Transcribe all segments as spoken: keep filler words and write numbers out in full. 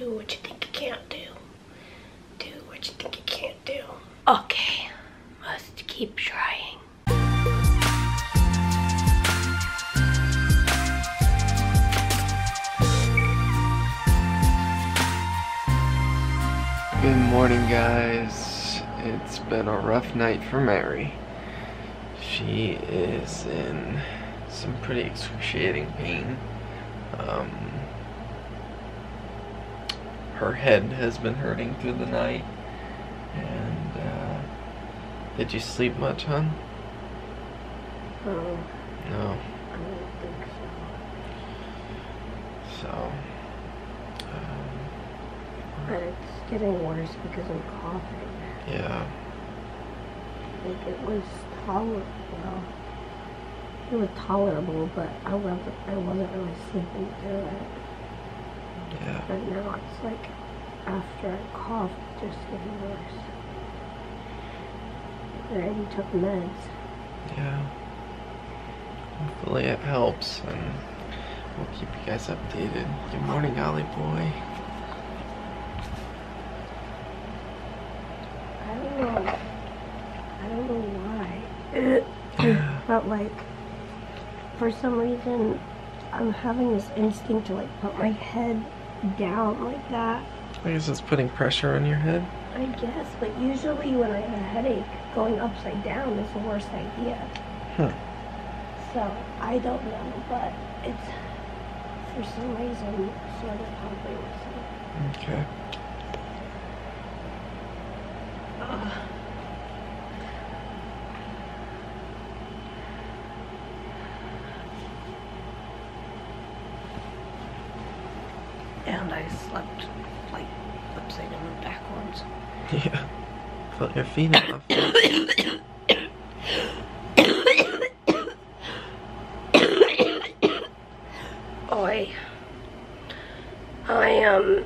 Do what you think you can't do. Do what you think you can't do. Okay, must keep trying. Good morning, guys. It's been a rough night for Mary. She is in some pretty excruciating pain. Um, her head has been hurting through the night. And, uh, did you sleep much, hon? No. No. I don't think so. So, um, but it's getting worse because I'm coughing. Yeah. Like, it was tolerable. It was tolerable, but I wasn't, I wasn't really sleeping through it. Yeah. But now it's like, after I coughed, it's just getting worse. I already took meds. Yeah. Hopefully it helps, and we'll keep you guys updated. Good morning, Ollie boy. I don't know. I don't know why. But like, for some reason, I'm having this instinct to like put my head down like that. I guess it's putting pressure on your head? I guess, but usually when I have a headache, going upside down is the worst idea. Huh. So, I don't know, but it's, for some reason, sort of helping myself. Okay. Uh. And I slept, like, upside down and backwards. Yeah. Felt your feet off. Oi. I, um...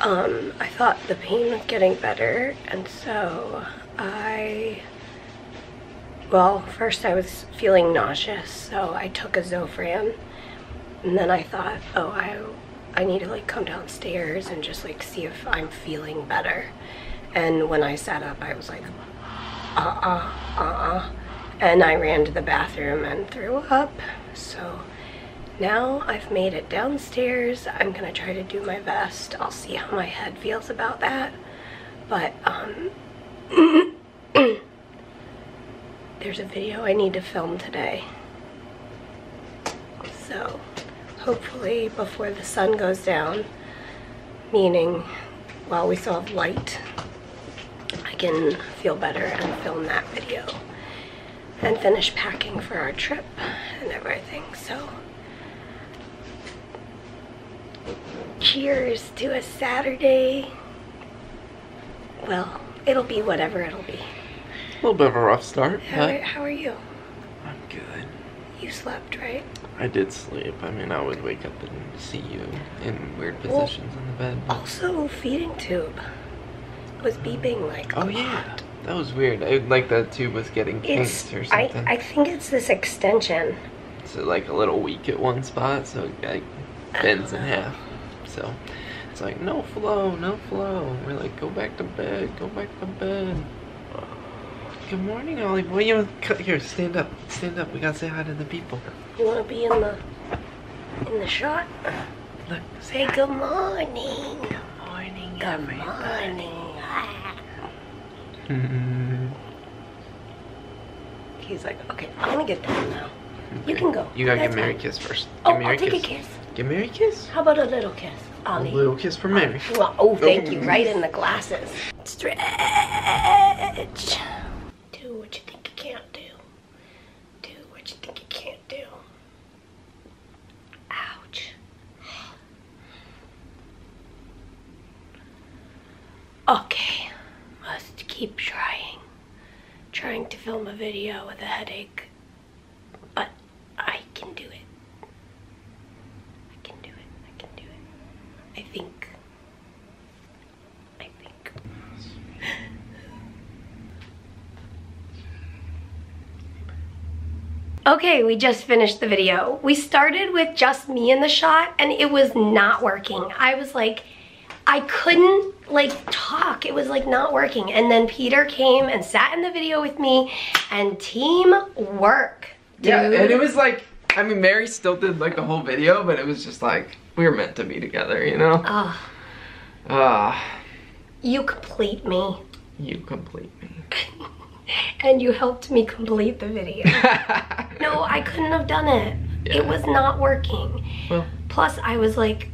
um, I thought the pain was getting better, and so I... Well, first I was feeling nauseous, so I took a Zofran, and then I thought, oh, I, I need to like come downstairs and just like see if I'm feeling better. And when I sat up, I was like, uh-uh, uh-uh, and I ran to the bathroom and threw up. So now I've made it downstairs. I'm gonna try to do my best. I'll see how my head feels about that, but um. There's a video I need to film today. So hopefully before the sun goes down, meaning while we still have light, I can feel better and film that video and finish packing for our trip and everything. So cheers to a Saturday. Well, it'll be whatever it'll be. A little bit of a rough start. How, but are, how are you? I'm good. You slept, right? I did sleep. I mean, I would wake up and see you in weird positions well, in the bed. Also, feeding tube was beeping like oh, a yeah. lot. That was weird. I, like that tube was getting pinched or something. I, I think it's this extension. It's so, like a little weak at one spot, so it like, bends in half. So it's like, no flow, no flow. We're like, go back to bed, go back to bed. Good morning, Ollie. Well, you here, stand up, stand up. We gotta say hi to the people. You wanna be in the in the shot? Look, say hi. Good morning. Good morning. Good everybody. Morning. He's like, okay, I'm gonna get down now. Okay. You can go. You gotta That's give Mary fine. a kiss first. Give oh, Mary I'll take kiss. a kiss. Give Mary a kiss. How about a little kiss, Ollie? A little kiss for Mary. Well, oh, thank oh. you. Right in the glasses. Stretch. What you think you can't do. Do what you think you can't do. Ouch. Okay, must keep trying. Trying to film a video with a headache, but I can do it. I can do it, I can do it. I think. I think. Okay, we just finished the video. We started with just me in the shot and it was not working. I was like, I couldn't like talk. It was like not working. And then Peter came and sat in the video with me and team work. Dude. Yeah, and it was like, I mean, Mary still did like the whole video, but it was just like, we were meant to be together, you know? Ugh. Uh, you complete me. You complete me. And you helped me complete the video. No, I couldn't have done it. Yeah. It was not working. Well, plus, I was like,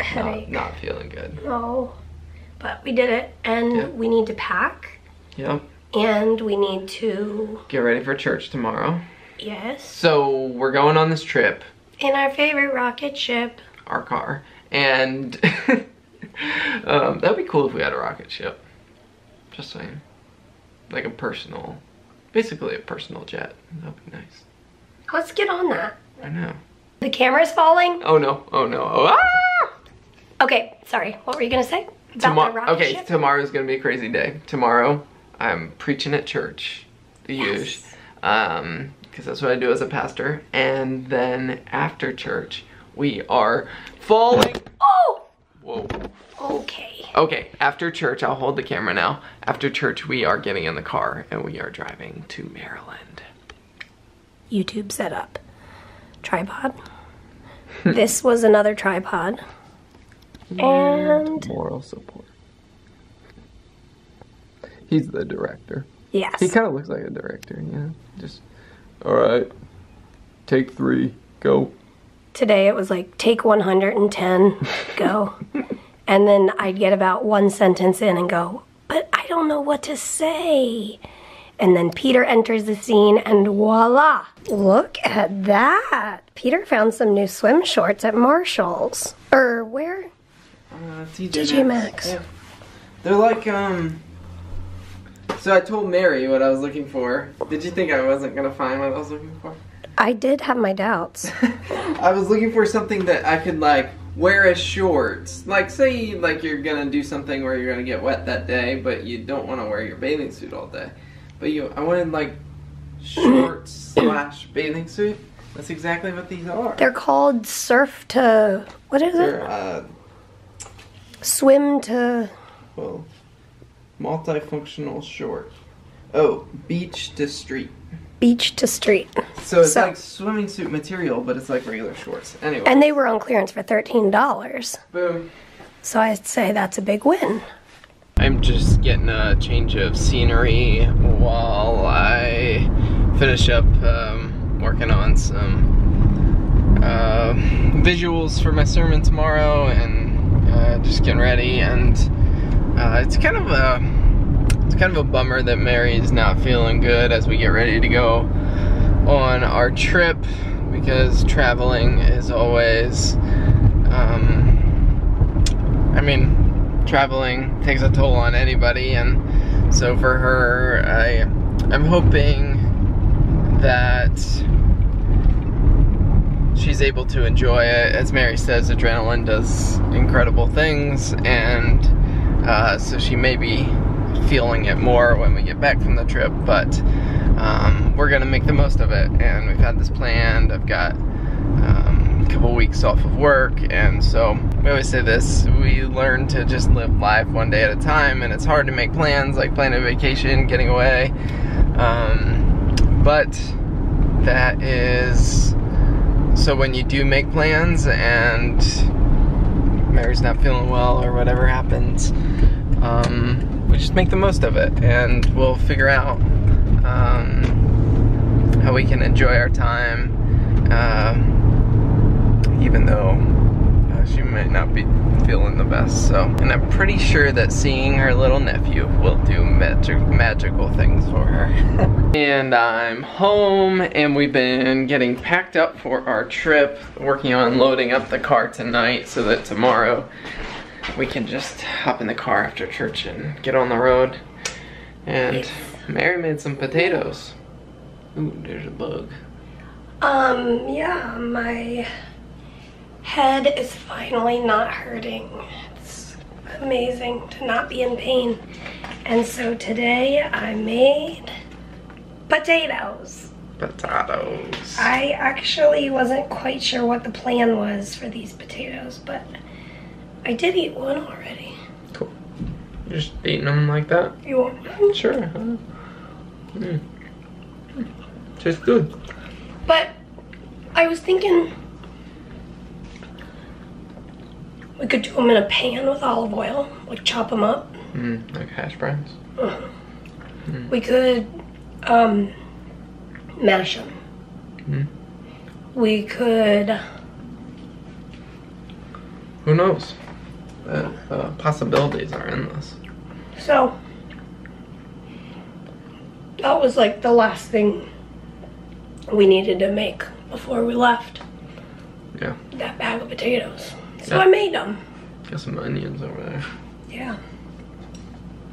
headache. Not, not feeling good. No, but we did it, and yeah. We need to pack. Yep. And we need to get ready for church tomorrow. Yes. So we're going on this trip in our favorite rocket ship, our car, and um, that'd be cool if we had a rocket ship. Just saying. Like a personal, basically a personal jet. That'd be nice. Let's get on that. I know. The camera's falling. Oh no, oh no, oh ah! Okay, sorry, what were you gonna say? Tomorrow, okay, ship? Tomorrow's gonna be a crazy day. Tomorrow, I'm preaching at church, the yes. usual, um, because that's what I do as a pastor. And then after church, we are falling. Oh! Whoa. Okay. Okay, after church, I'll hold the camera now. After church, we are getting in the car and we are driving to Maryland. YouTube setup. Tripod. This was another tripod. And moral support. He's the director. Yes. He kind of looks like a director, you know? Just, all right, take three, go. Today it was like, take one hundred and ten, go. And then I'd get about one sentence in and go, but I don't know what to say. And then Peter enters the scene and voila. Look at that. Peter found some new swim shorts at Marshall's. Or where? Uh, T J Maxx. Yeah. They're like, um, so I told Mary what I was looking for. Did you think I wasn't gonna find what I was looking for? I did have my doubts. I was looking for something that I could like, wear as shorts. Like say like you're gonna do something where you're gonna get wet that day, but you don't wanna wear your bathing suit all day. But you I wanted like shorts slash bathing suit. That's exactly what these are. They're called surf to what is They're, it? Uh, swim to well multifunctional short. Oh, beach to street. Beach to street. So it's so, like swimming suit material, but it's like regular shorts. Anyway. And they were on clearance for thirteen dollars. Boom. So I'd say that's a big win. I'm just getting a change of scenery while I finish up um, working on some uh, visuals for my sermon tomorrow and uh, just getting ready. And uh, it's kind of a... It's kind of a bummer that Mary's not feeling good as we get ready to go on our trip because traveling is always, um, I mean, traveling takes a toll on anybody, and so for her, I, I'm hoping that she's able to enjoy it. As Mary says, adrenaline does incredible things, and uh, so she may be feeling it more when we get back from the trip, but um, we're gonna make the most of it, and we've had this planned. I've got um, a couple weeks off of work, and so we always say this, we learn to just live life one day at a time, and it's hard to make plans like planning a vacation, getting away, um, but that is so when you do make plans and Mary's not feeling well or whatever happens, um, we just make the most of it, and we'll figure out um, how we can enjoy our time, uh, even though uh, she might not be feeling the best. So, and I'm pretty sure that seeing her little nephew will do magic, magical things for her. And I'm home, and we've been getting packed up for our trip, working on loading up the car tonight so that tomorrow we can just hop in the car after church and get on the road. And yes. Mary made some potatoes. Ooh, there's a bug. Um, yeah, my head is finally not hurting. It's amazing to not be in pain. And so today I made potatoes. potatoes. I actually wasn't quite sure what the plan was for these potatoes, but I did eat one already. Cool. You're just eating them like that? You want one? Sure. Huh? Mm. Tastes good. But I was thinking we could do them in a pan with olive oil, like chop them up. Mm, like hash browns? Mm. Mm. We could um, mash them. Mm. We could... Who knows? The uh, possibilities are endless. So, that was like the last thing we needed to make before we left. Yeah. That bag of potatoes. So yeah. I made them. Got some onions over there. Yeah.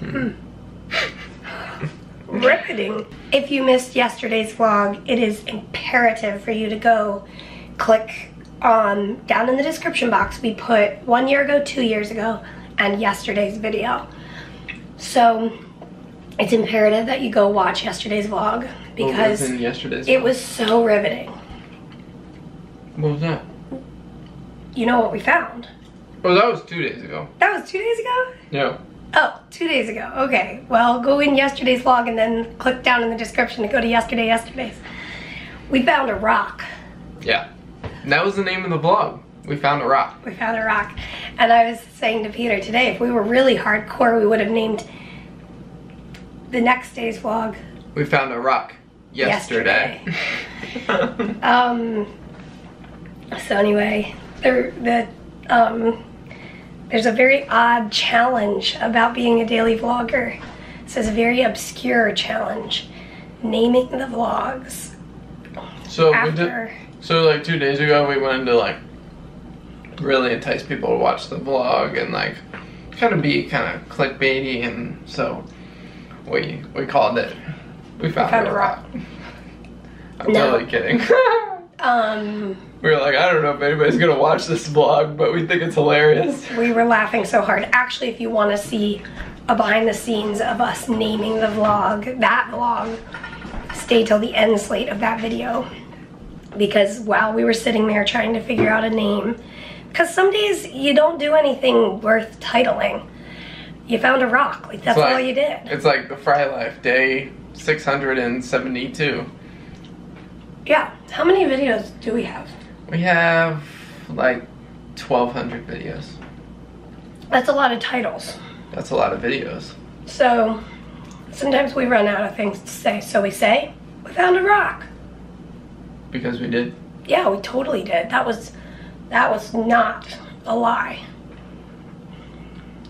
Mm. Riveting. If you missed yesterday's vlog, it is imperative for you to go click on down in the description box. We put one year ago, two years ago, and yesterday's video. So it's imperative that you go watch yesterday's vlog because what was in yesterday's it vlog? Was so riveting. What was that? You know what we found? Oh, that was two days ago. That was two days ago? Yeah. Oh, two days ago. Okay. Well, go in yesterday's vlog and then click down in the description to go to yesterday, yesterday's. We found a rock. Yeah. That was the name of the vlog. We found a rock. We found a rock. And I was saying to Peter today, if we were really hardcore, we would have named the next day's vlog. We found a rock. Yesterday. yesterday. um. So anyway, there, the, um... there's a very odd challenge about being a daily vlogger. It says a very obscure challenge, naming the vlogs. So after. We did, so like two days ago, we wanted to like really entice people to watch the vlog and like kind of be kind of clickbaity, and so we we called it. We found, we found a rock. rock. I'm no. totally kidding. um. We were like, I don't know if anybody's gonna watch this vlog, but we think it's hilarious. We were laughing so hard. Actually, if you wanna see a behind the scenes of us naming the vlog, that vlog, stay till the end slate of that video. Because while we were sitting there trying to figure out a name, because some days you don't do anything worth titling. You found a rock, like that's like, all you did. It's like The Frey Life, day six hundred seventy-two. Yeah, how many videos do we have? We have like twelve hundred videos. That's a lot of titles. That's a lot of videos. So sometimes we run out of things to say. So we say, we found a rock. Because we did? Yeah, we totally did. That was, that was not a lie.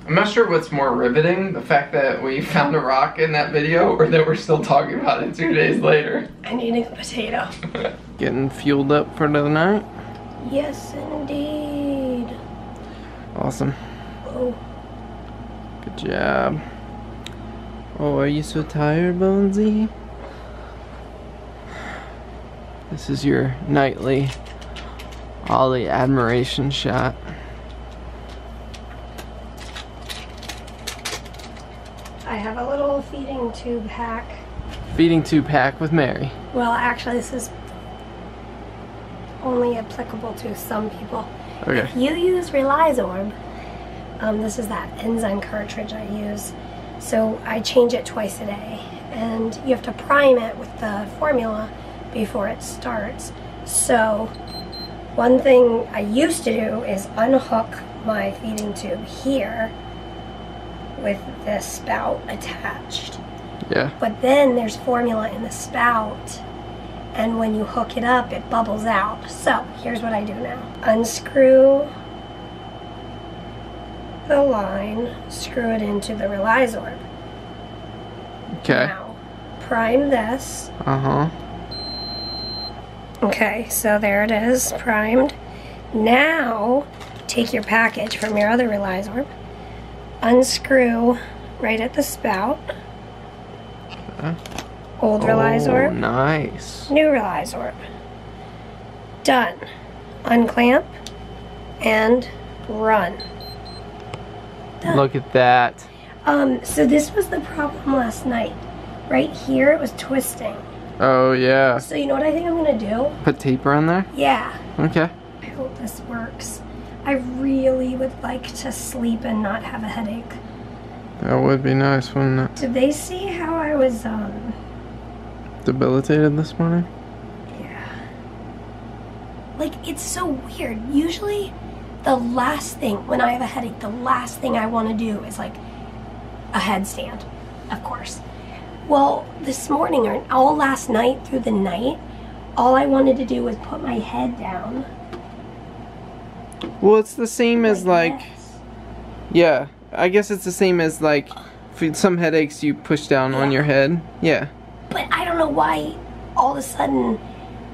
I'm not sure what's more riveting, the fact that we found a rock in that video or that we're still talking about it two days later. I'm eating a potato. Getting fueled up for another night? Yes, indeed. Awesome. Whoa. Good job. Oh, are you so tired, Bonesy? This is your nightly ollie admiration shot. I have a little feeding tube hack. Feeding tube hack with Mary. Well, actually, this is only applicable to some people. Okay. If you use Relizorb, um, this is that enzyme cartridge I use. So I change it twice a day. And you have to prime it with the formula before it starts. So one thing I used to do is unhook my feeding tube here with this spout attached. Yeah. But then there's formula in the spout, and when you hook it up, it bubbles out. So here's what I do now. Unscrew the line, screw it into the Relizorb. Okay. Now, prime this. Uh-huh. Okay, so there it is, primed. Now, take your package from your other Relizorb, unscrew right at the spout. Okay. Old oh, Relizorb. Nice. New Relizorb. Done. Unclamp and run. Done. Look at that. Um, so this was the problem last night. Right here it was twisting. Oh, yeah. So you know what I think I'm gonna do? Put tape around there? Yeah. Okay. I hope this works. I really would like to sleep and not have a headache. That would be nice, wouldn't it? Did they see how I was, um... debilitated this morning? Yeah. Like, it's so weird. Usually, the last thing, when I have a headache, the last thing I want to do is, like, a headstand, of course. Well, this morning, or all last night through the night, all I wanted to do was put my head down. Well, it's the same like as, like... This. Yeah. I guess it's the same as, like, some headaches you push down yeah. on your head. Yeah. But I don't know why all of a sudden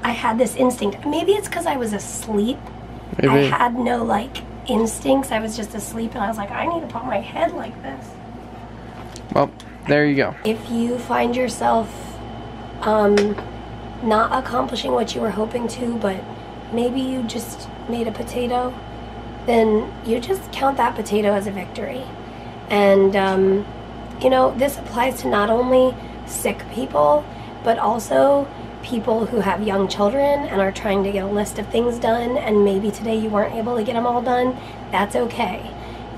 I had this instinct. Maybe it's because I was asleep. Maybe. I had no, like, instincts. I was just asleep, and I was like, I need to put my head like this. Well, there you go. If you find yourself um, not accomplishing what you were hoping to, but maybe you just made a potato, then you just count that potato as a victory. And, um, you know, this applies to not only sick people, but also people who have young children and are trying to get a list of things done, and maybe today you weren't able to get them all done. That's okay.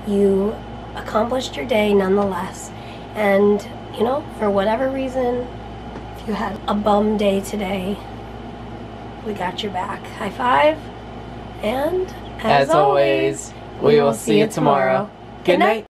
You accomplished your day nonetheless. And, you know, for whatever reason, if you had a bum day today, we got your back. High five, and... As always, we will see you tomorrow. Good night.